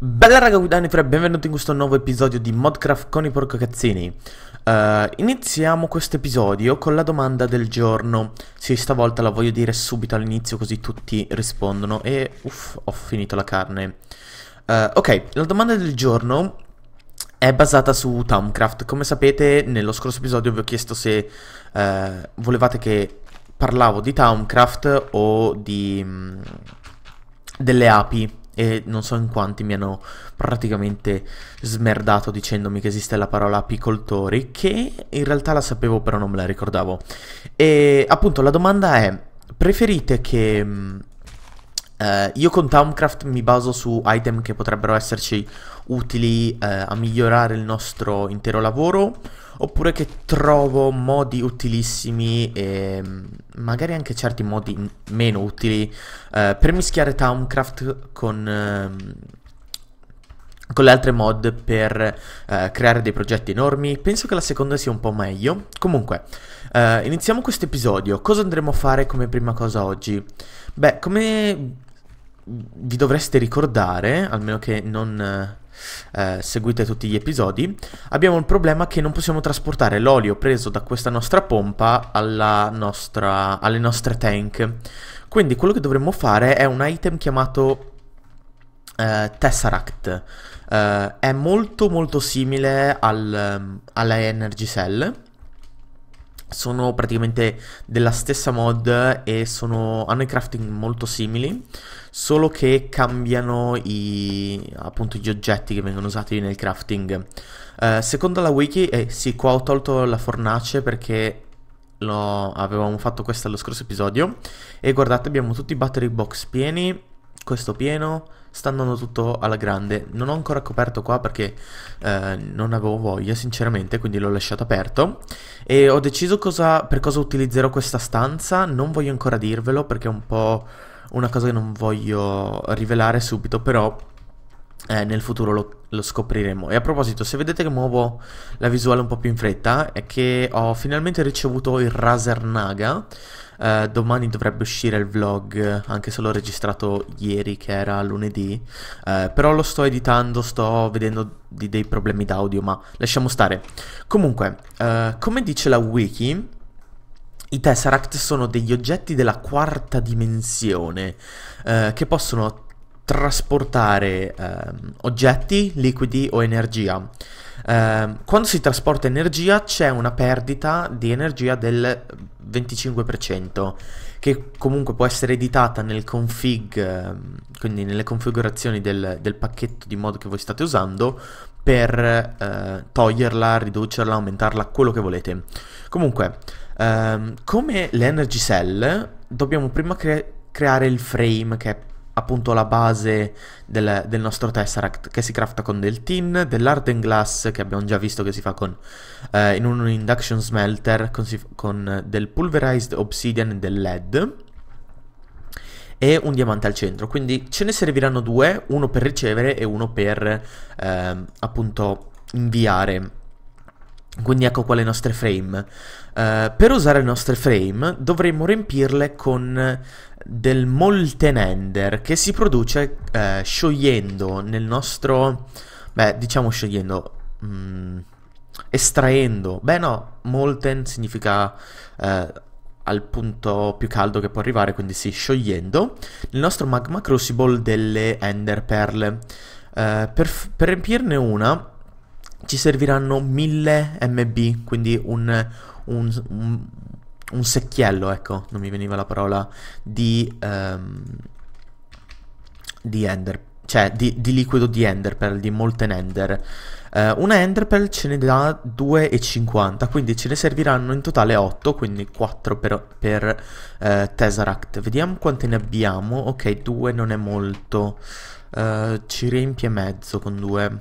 Bella raga, qui Danifra, benvenuti in questo nuovo episodio di Modcraft con i porcocazzini. Iniziamo questo episodio con la domanda del giorno. Sì, stavolta la voglio dire subito all'inizio così tutti rispondono. E uff, ho finito la carne. Ok, la domanda del giorno è basata su Towncraft. Come sapete, nello scorso episodio vi ho chiesto se volevate che parlavo di Towncraft o di delle api. E non so in quanti mi hanno praticamente smerdato dicendomi che esiste la parola apicoltori, che in realtà la sapevo però non me la ricordavo. E appunto la domanda è: preferite che io con Towncraft mi baso su item che potrebbero esserci utili a migliorare il nostro intero lavoro, oppure che trovo modi utilissimi e magari anche certi modi meno utili per mischiare Towncraft con le altre mod per creare dei progetti enormi? Penso che la seconda sia un po' meglio. Comunque, iniziamo questo episodio. Cosa andremo a fare come prima cosa oggi? Beh, come vi dovreste ricordare, almeno che non seguite tutti gli episodi, abbiamo il problema che non possiamo trasportare l'olio preso da questa nostra pompa alle nostre tank. Quindi quello che dovremmo fare è un item chiamato Tesseract. È molto simile alla Energy Cell. Sono praticamente della stessa mod e hanno i crafting molto simili, solo che cambiano appunto gli oggetti che vengono usati nel crafting. Secondo la wiki, sì, qua ho tolto la fornace perché avevamo fatto questo allo scorso episodio. E guardate, abbiamo tutti i battery box pieni, questo pieno, sta andando tutto alla grande. Non ho ancora coperto qua perché non avevo voglia sinceramente, quindi l'ho lasciato aperto. E ho deciso per cosa utilizzerò questa stanza. Non voglio ancora dirvelo perché è un po' una cosa che non voglio rivelare subito, però nel futuro lo scopriremo. E a proposito, se vedete che muovo la visuale un po' più in fretta, è che ho finalmente ricevuto il Razer Naga. Domani dovrebbe uscire il vlog, anche se l'ho registrato ieri che era lunedì, però lo sto editando, sto vedendo dei problemi d'audio, ma lasciamo stare. Comunque, come dice la wiki, i Tesseract sono degli oggetti della quarta dimensione che possono trasportare oggetti, liquidi o energia. Quando si trasporta energia c'è una perdita di energia del 25%, che comunque può essere editata nel config, quindi nelle configurazioni del pacchetto di mod che voi state usando, per toglierla, riducerla, aumentarla, quello che volete. Comunque, come le Energy Cell, dobbiamo prima creare il frame, che è appunto la base del nostro Tesseract, che si crafta con del tin, dell'Arden Glass, che abbiamo già visto che si fa in un Induction Smelter, con del Pulverized Obsidian e del Lead, e un diamante al centro. Quindi ce ne serviranno due, uno per ricevere e uno per appunto inviare. Quindi ecco qua le nostre frame. Per usare le nostre frame dovremmo riempirle con del Molten Ender, che si produce sciogliendo nel nostro... beh, diciamo sciogliendo... estraendo... beh no, Molten significa al punto più caldo che può arrivare, quindi sì, sciogliendo nel nostro Magma Crucible delle Ender Pearl. Per riempirne una ci serviranno 1000 MB, quindi un secchiello, ecco, non mi veniva la parola, di Ender, cioè di liquido di Enderpearl, di Molten Ender. Una Enderpearl ce ne dà 2,50, quindi ce ne serviranno in totale 8, quindi 4 per Tesseract. Vediamo quante ne abbiamo. Ok, 2 non è molto, ci riempie mezzo con 2.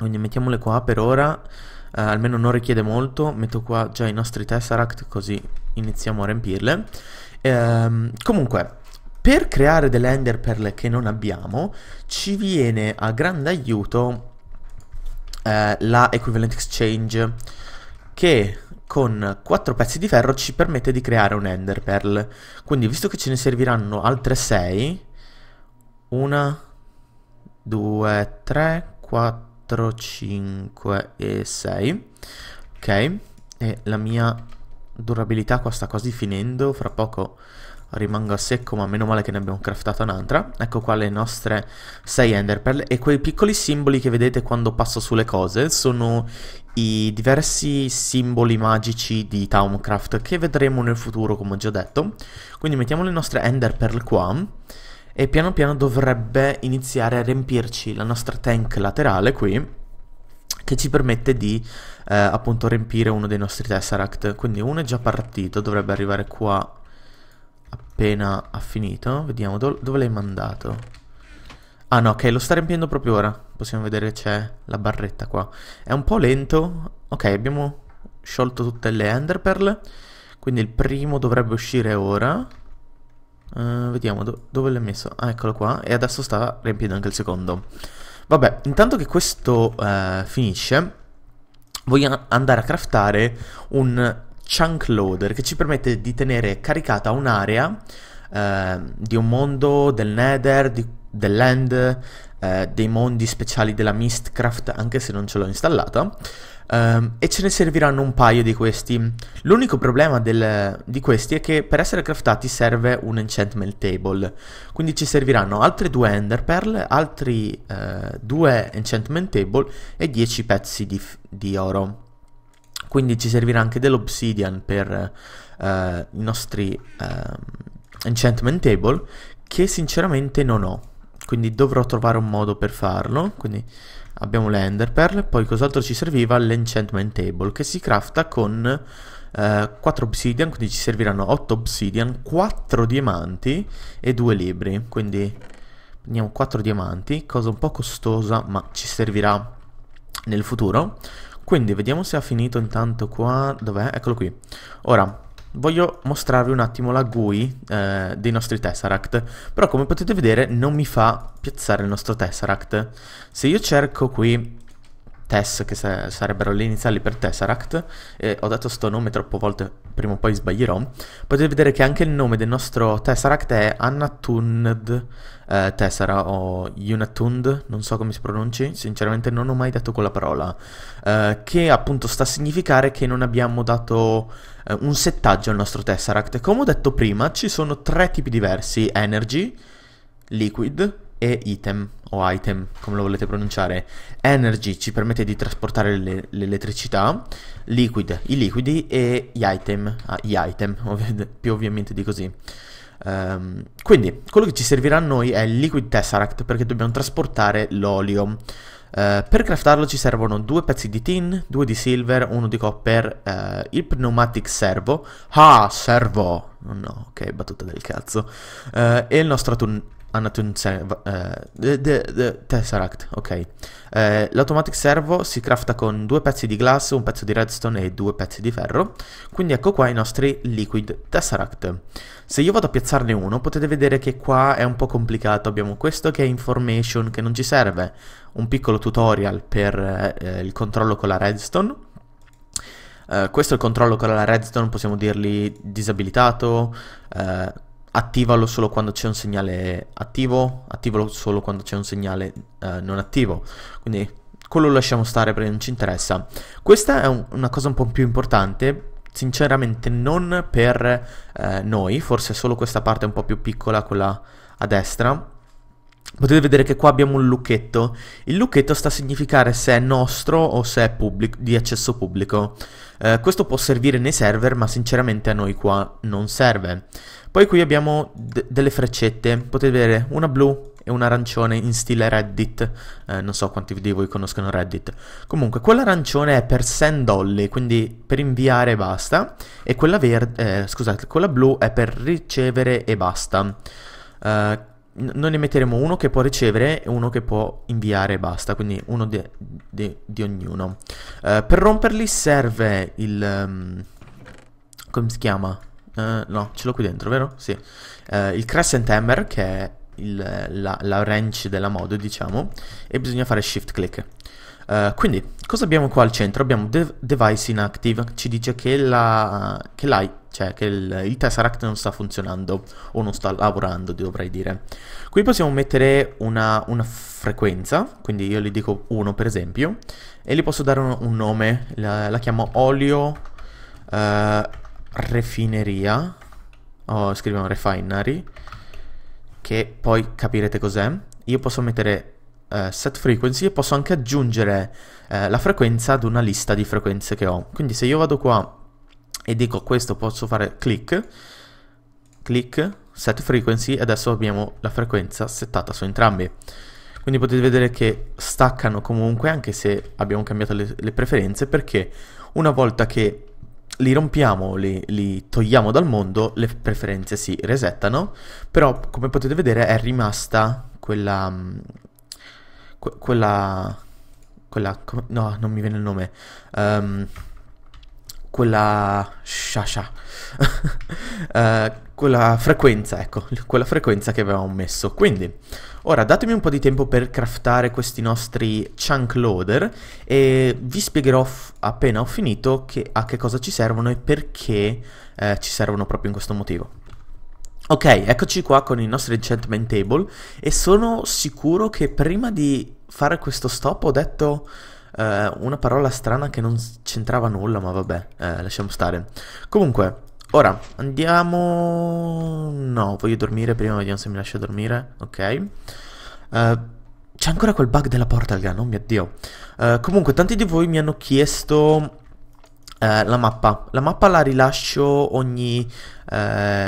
Quindi mettiamole qua per ora, almeno non richiede molto. Metto qua già i nostri Tesseract così iniziamo a riempirle. Comunque, per creare delle Enderpearl che non abbiamo, ci viene a grande aiuto la equivalent exchange, che con 4 pezzi di ferro ci permette di creare un Enderpearl. Quindi, visto che ce ne serviranno altre 6, 1, 2, 3, 4, 5 e 6. Ok, e la mia durabilità qua sta quasi finendo, fra poco rimango a secco, ma meno male che ne abbiamo craftata un'altra. Ecco qua le nostre 6 enderpearl, e quei piccoli simboli che vedete quando passo sulle cose sono i diversi simboli magici di Towncraft che vedremo nel futuro, come ho già detto. Quindi mettiamo le nostre enderpearl qua e piano piano dovrebbe iniziare a riempirci la nostra tank laterale qui, che ci permette di appunto riempire uno dei nostri Tesseract. Quindi uno è già partito, dovrebbe arrivare qua appena ha finito. Vediamo dove l'hai mandato. Ah no, ok, lo sta riempiendo proprio ora. Possiamo vedere che c'è la barretta qua. È un po' lento. Ok, abbiamo sciolto tutte le enderpearl, quindi il primo dovrebbe uscire ora. Vediamo dove l'hai messo. Ah, eccolo qua. E adesso sta riempiendo anche il secondo. Vabbè, intanto che questo finisce, voglio andare a craftare un chunk loader che ci permette di tenere caricata un'area di un mondo, del nether, dell'end, dei mondi speciali della Mistcraft, anche se non ce l'ho installata. E ce ne serviranno un paio di questi. L'unico problema di questi è che per essere craftati serve un enchantment table, quindi ci serviranno altre 2 enderpearl, altri 2 enchantment table e 10 pezzi di oro. Quindi ci servirà anche dell'obsidian per i nostri enchantment table, che sinceramente non ho, quindi dovrò trovare un modo per farlo. Quindi abbiamo le enderpearl, poi cos'altro ci serviva? L'enchantment table, che si crafta con 4 obsidian, quindi ci serviranno 8 obsidian, 4 diamanti e 2 libri. Quindi prendiamo 4 diamanti, cosa un po' costosa ma ci servirà nel futuro. Quindi vediamo se ha finito intanto qua. Dov'è? Eccolo qui. Ora voglio mostrarvi un attimo la GUI dei nostri Tesseract. Però come potete vedere non mi fa piazzare il nostro Tesseract. Se io cerco qui Tess, che sarebbero le iniziali per Tesseract, e ho detto sto nome troppe volte, prima o poi sbaglierò, potete vedere che anche il nome del nostro Tesseract è Unattuned Tessera, o Unattuned, non so come si pronunci, sinceramente non ho mai detto quella parola, che appunto sta a significare che non abbiamo dato un settaggio al nostro Tesseract. Come ho detto prima, ci sono 3 tipi diversi: Energy, Liquid e item, o item come lo volete pronunciare. Energy ci permette di trasportare l'elettricità, liquid i liquidi, e gli item più ovviamente di così. Quindi quello che ci servirà a noi è il liquid tesseract, perché dobbiamo trasportare l'olio. Per craftarlo ci servono 2 pezzi di tin, 2 di silver, 1 di copper, il pneumatic servo, ok, battuta del cazzo, e il nostro Tesseract, ok. L'automatic servo si crafta con 2 pezzi di glass, 1 pezzo di redstone e 2 pezzi di ferro. Quindi ecco qua i nostri liquid tesseract. Se io vado a piazzarne uno, potete vedere che qua è un po' complicato. Abbiamo questo che è information, che non ci serve, un piccolo tutorial per il controllo con la redstone. Questo è il controllo con la redstone, possiamo dirgli disabilitato, attivalo solo quando c'è un segnale attivo, attivalo solo quando c'è un segnale non attivo. Quindi quello lo lasciamo stare perché non ci interessa. Questa è una cosa un po' più importante, sinceramente non per noi, forse solo questa parte un po' più piccola, quella a destra. Potete vedere che qua abbiamo un lucchetto. Il lucchetto sta a significare se è nostro o se è di accesso pubblico. Questo può servire nei server, ma sinceramente a noi qua non serve. Poi qui abbiamo delle freccette. Potete vedere una blu e una arancione in stile Reddit. Non so quanti di voi conoscono Reddit. Comunque, quella arancione è per send dolly, quindi per inviare e basta. E quella verde, scusate, quella blu è per ricevere e basta. Noi ne metteremo uno che può ricevere e uno che può inviare e basta, quindi uno di ognuno. Per romperli serve il... come si chiama? No, ce l'ho qui dentro, vero? Sì. Il crescent hammer, che è la wrench della mod, diciamo, e bisogna fare shift click. Quindi, cosa abbiamo qua al centro? Abbiamo device inactive, ci dice che la cioè che il Tesseract non sta funzionando o non sta lavorando, dovrei dire. Qui possiamo mettere una frequenza, quindi io gli dico 1 per esempio, e gli posso dare un nome, la chiamo olio refineria, o scriviamo refinery, che poi capirete cos'è. Io posso mettere set frequency e posso anche aggiungere la frequenza ad una lista di frequenze che ho. Quindi se io vado qua e dico questo, posso fare click, set frequency, e adesso abbiamo la frequenza settata su entrambi. Quindi potete vedere che staccano comunque, anche se abbiamo cambiato le preferenze, perché una volta che li rompiamo, li togliamo dal mondo, le preferenze si resettano, però come potete vedere è rimasta quella no, non mi viene il nome, quella sciascia quella frequenza, ecco, quella frequenza che avevamo messo. Quindi ora datemi un po' di tempo per craftare questi nostri chunk loader e vi spiegherò appena ho finito a che cosa ci servono e perché ci servono proprio in questo motivo. Ok, eccoci qua con il nostro enchantment table e sono sicuro che prima di fare questo stop ho detto una parola strana che non c'entrava nulla, ma vabbè, lasciamo stare. Comunque, ora andiamo... No, voglio dormire prima, vediamo se mi lascia dormire. Ok, c'è ancora quel bug della Portal Gun, oh mio Dio. Comunque, tanti di voi mi hanno chiesto la mappa. La mappa la rilascio ogni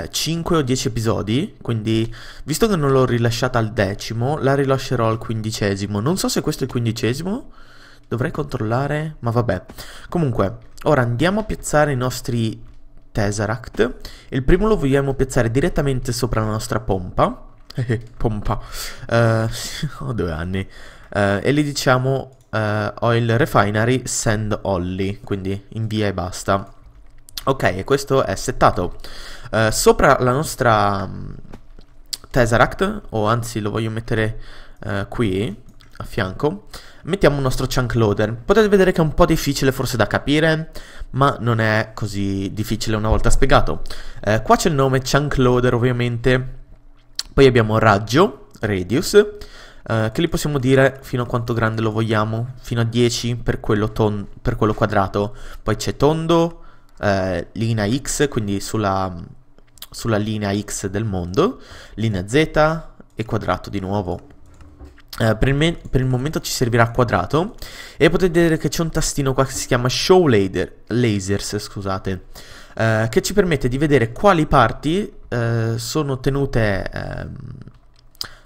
5 o 10 episodi, quindi visto che non l'ho rilasciata al 10º, la rilascerò al 15º. Non so se questo è il 15º, dovrei controllare, ma vabbè. Comunque, ora andiamo a piazzare i nostri Tesseract. Il primo lo vogliamo piazzare direttamente sopra la nostra pompa. Pompa. Ho 2 anni. E gli diciamo... oil refinery send only, quindi invia e basta. Ok, e questo è settato. Sopra la nostra Tesseract, o anzi lo voglio mettere qui a fianco, mettiamo il nostro chunk loader. Potete vedere che è un po' difficile forse da capire, ma non è così difficile una volta spiegato. Qua c'è il nome chunk loader ovviamente, poi abbiamo raggio, radius, che li possiamo dire fino a quanto grande lo vogliamo, fino a 10 per quello quadrato. Poi c'è tondo, linea X, quindi sulla linea X del mondo, linea Z e quadrato di nuovo. Per il momento ci servirà quadrato, e potete vedere che c'è un tastino qua che si chiama show lasers, scusate, che ci permette di vedere quali parti sono tenute...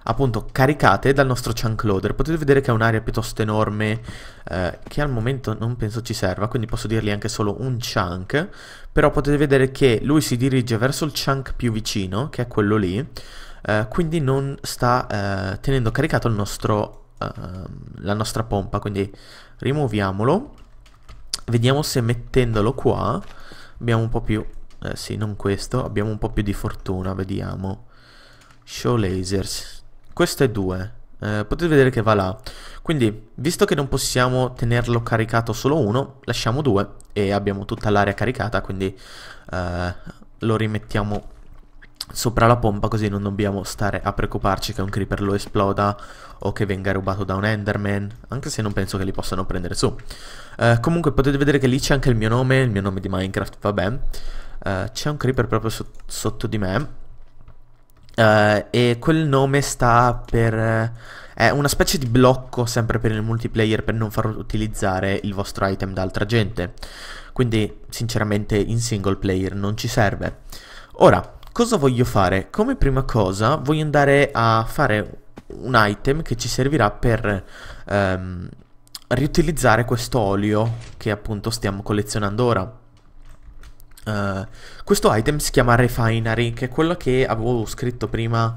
appunto caricate dal nostro chunk loader. Potete vedere che è un'area piuttosto enorme che al momento non penso ci serva, quindi posso dirgli anche solo un chunk, però potete vedere che lui si dirige verso il chunk più vicino, che è quello lì, quindi non sta tenendo caricato il nostro, la nostra pompa. Quindi rimuoviamolo, vediamo se mettendolo qua abbiamo un po' più, sì, non questo, abbiamo un po' più di fortuna, vediamo. Show lasers, questo è 2, potete vedere che va là. Quindi visto che non possiamo tenerlo caricato solo uno, lasciamo 2 e abbiamo tutta l'area caricata. Quindi lo rimettiamo sopra la pompa, così non dobbiamo stare a preoccuparci che un creeper lo esploda o che venga rubato da un enderman, anche se non penso che li possano prendere su. Comunque potete vedere che lì c'è anche il mio nome di Minecraft, vabbè. C'è un creeper proprio sotto di me. E quel nome sta per... è una specie di blocco sempre per il multiplayer, per non far utilizzare il vostro item da altra gente. Quindi sinceramente in single player non ci serve. Ora, cosa voglio fare? Come prima cosa voglio andare a fare un item che ci servirà per riutilizzare questo olio che appunto stiamo collezionando ora. Questo item si chiama Refinery, che è quello che avevo scritto prima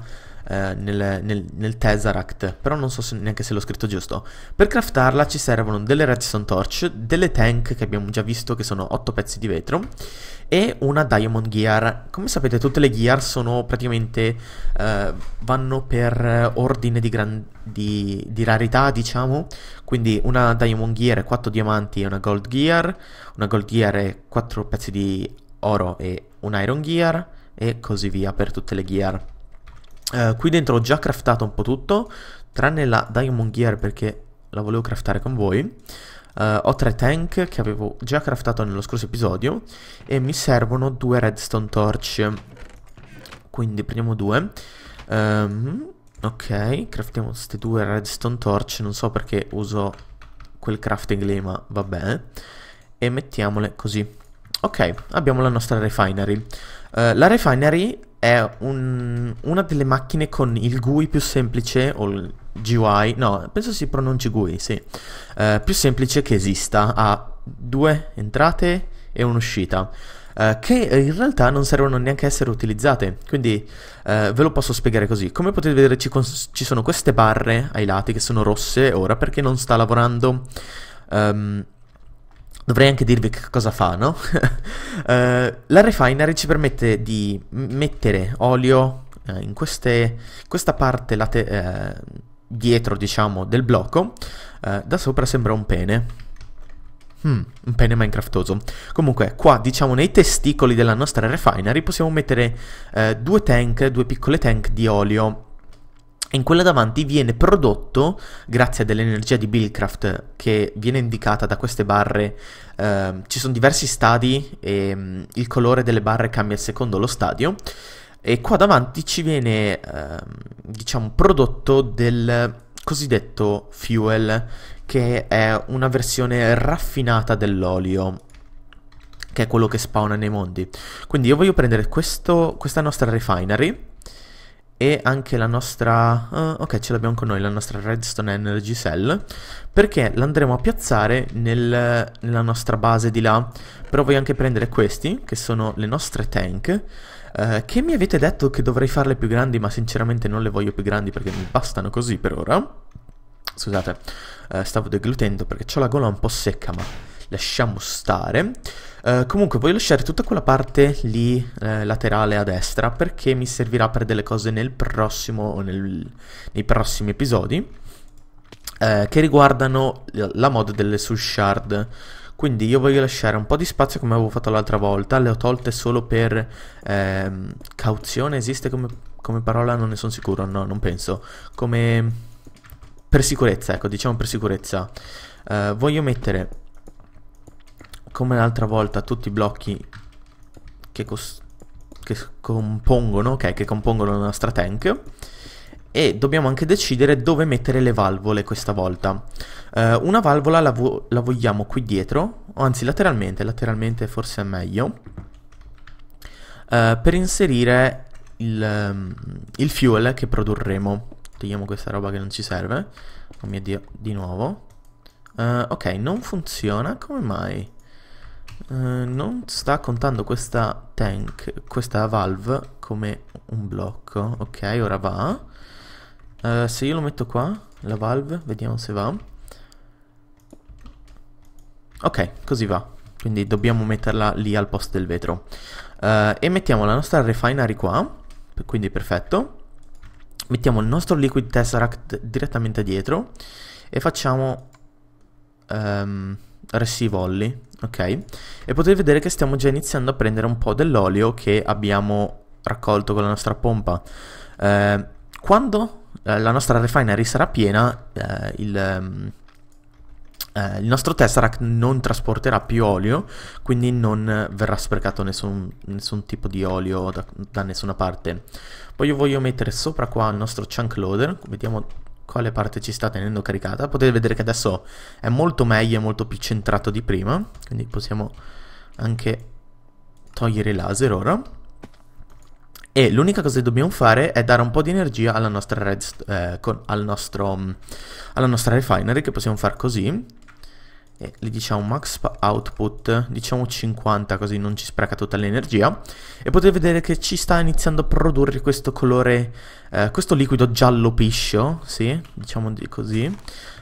nel Tesseract, però non so neanche se l'ho scritto giusto. Per craftarla ci servono delle redstone torch, delle tank che abbiamo già visto che sono 8 pezzi di vetro, e una diamond gear. Come sapete tutte le gear sono praticamente vanno per ordine di rarità, diciamo. Quindi una diamond gear è 4 diamanti e una gold gear è 4 pezzi di oro e un iron gear e così via per tutte le gear. Qui dentro ho già craftato un po' tutto, tranne la diamond gear perché la volevo craftare con voi. Ho 3 tank che avevo già craftato nello scorso episodio e mi servono 2 redstone torch, quindi prendiamo 2. Ok, craftiamo queste 2 redstone torch, non so perché uso quel crafting lì, ma vabbè, e mettiamole così. Ok, abbiamo la nostra refinery. La refinery è una delle macchine con il GUI più semplice, o il GUI, no, penso si pronunci GUI, sì, più semplice che esista. Ha 2 entrate e un'uscita, che in realtà non servono neanche a essere utilizzate, quindi ve lo posso spiegare così. Come potete vedere ci sono queste barre ai lati che sono rosse ora perché non sta lavorando. Dovrei anche dirvi che cosa fa, no? La refinery ci permette di mettere olio in questa parte dietro, diciamo, del blocco. Da sopra sembra un pene. Un pene minecraftoso. Comunque, qua, diciamo, nei testicoli della nostra refinery possiamo mettere 2 piccole tank di olio. In quella davanti viene prodotto, grazie all'energia di Buildcraft che viene indicata da queste barre. Ci sono diversi stadi e il colore delle barre cambia secondo lo stadio. E qua davanti ci viene, diciamo, prodotto del cosiddetto fuel, che è una versione raffinata dell'olio, che è quello che spawna nei mondi. Quindi io voglio prendere questa nostra refinery e anche la nostra... ok, ce l'abbiamo con noi, la nostra redstone energy cell, perché l'andremo a piazzare nella nostra base di là. Però voglio anche prendere questi, che sono le nostre tank, che mi avete detto che dovrei farle più grandi, ma sinceramente non le voglio più grandi perché mi bastano così per ora. Scusate, stavo deglutendo perché ho la gola un po' secca, ma lasciamo stare. Comunque voglio lasciare tutta quella parte lì laterale a destra, perché mi servirà per delle cose nel prossimo o nei prossimi episodi che riguardano la mod delle soul shard. Quindi io voglio lasciare un po' di spazio, come avevo fatto l'altra volta. Le ho tolte solo per cauzione, esiste come parola? Non ne sono sicuro, no, non penso. Come per sicurezza, ecco, diciamo per sicurezza. Voglio mettere, come l'altra volta, tutti i blocchi che compongono la nostra tank. E dobbiamo anche decidere dove mettere le valvole questa volta. Una valvola la vogliamo qui dietro, o anzi lateralmente forse è meglio, per inserire il fuel che produrremo. Togliamo questa roba che non ci serve. Oh mio Dio, di nuovo. Ok, non funziona, come mai? Non sta contando questa valve come un blocco. Ok, ora va. Se io lo metto qua, la valve, vediamo se va. Ok, così va. Quindi dobbiamo metterla lì al posto del vetro. E mettiamo la nostra refinery qua, quindi perfetto. Mettiamo il nostro liquid tesseract direttamente dietro e facciamo receive only. Ok, e potete vedere che stiamo già iniziando a prendere un po' dell'olio che abbiamo raccolto con la nostra pompa. Quando la nostra refinery sarà piena, il nostro Tesseract non trasporterà più olio, quindi non verrà sprecato nessun tipo di olio da nessuna parte. Poi io voglio mettere sopra qua il nostro chunk loader, vediamo quale parte ci sta tenendo caricata. Potete vedere che adesso è molto meglio, è molto più centrato di prima, quindi possiamo anche togliere il laser ora. E l'unica cosa che dobbiamo fare è dare un po' di energia alla nostra alla nostra refinery, che possiamo far così, e gli diciamo max output, diciamo 50, così non ci spreca tutta l'energia. E potete vedere che ci sta iniziando a produrre questo colore, questo liquido giallo piscio, sì, diciamo così,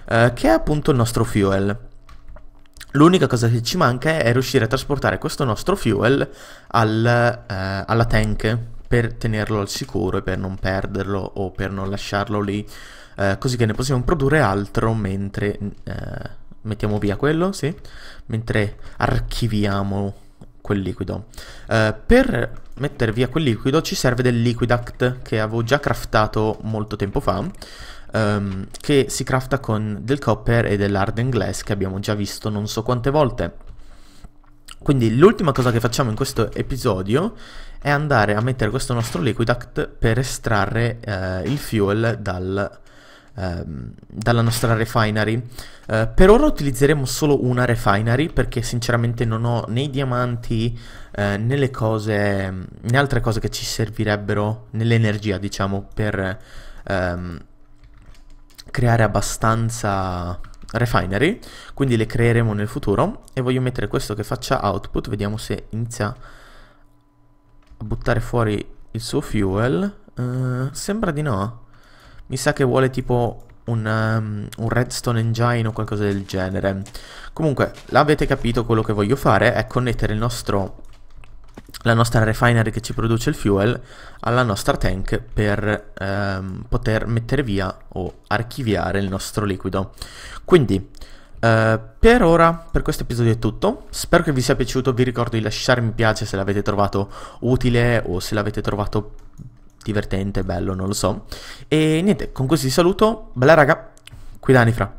che è appunto il nostro fuel. L'unica cosa che ci manca è riuscire a trasportare questo nostro fuel alla tank, per tenerlo al sicuro e per non perderlo o per non lasciarlo lì, così che ne possiamo produrre altro mentre... mettiamo via quello, sì, mentre archiviamo quel liquido. Per mettere via quel liquido ci serve del liquiduct che avevo già craftato molto tempo fa, che si crafta con del copper e dell'hardened glass che abbiamo già visto non so quante volte. Quindi l'ultima cosa che facciamo in questo episodio è andare a mettere questo nostro liquiduct per estrarre il fuel dalla nostra refinery. Per ora utilizzeremo solo una refinery perché sinceramente non ho né i diamanti né le cose, né altre cose che ci servirebbero, né l'energia, diciamo, per creare abbastanza refinery. Quindi le creeremo nel futuro e voglio mettere questo che faccia output. Vediamo se inizia a buttare fuori il suo fuel. Sembra di no. Mi sa che vuole tipo un redstone engine o qualcosa del genere. Comunque, l'avete capito, quello che voglio fare è connettere la nostra refinery che ci produce il fuel alla nostra tank per poter mettere via o archiviare il nostro liquido. Quindi, per ora, per questo episodio è tutto. Spero che vi sia piaciuto, vi ricordo di lasciare mi piace se l'avete trovato utile o se l'avete trovato divertente, bello, non lo so. E niente, con questo vi saluto, bella raga, qui Danifra.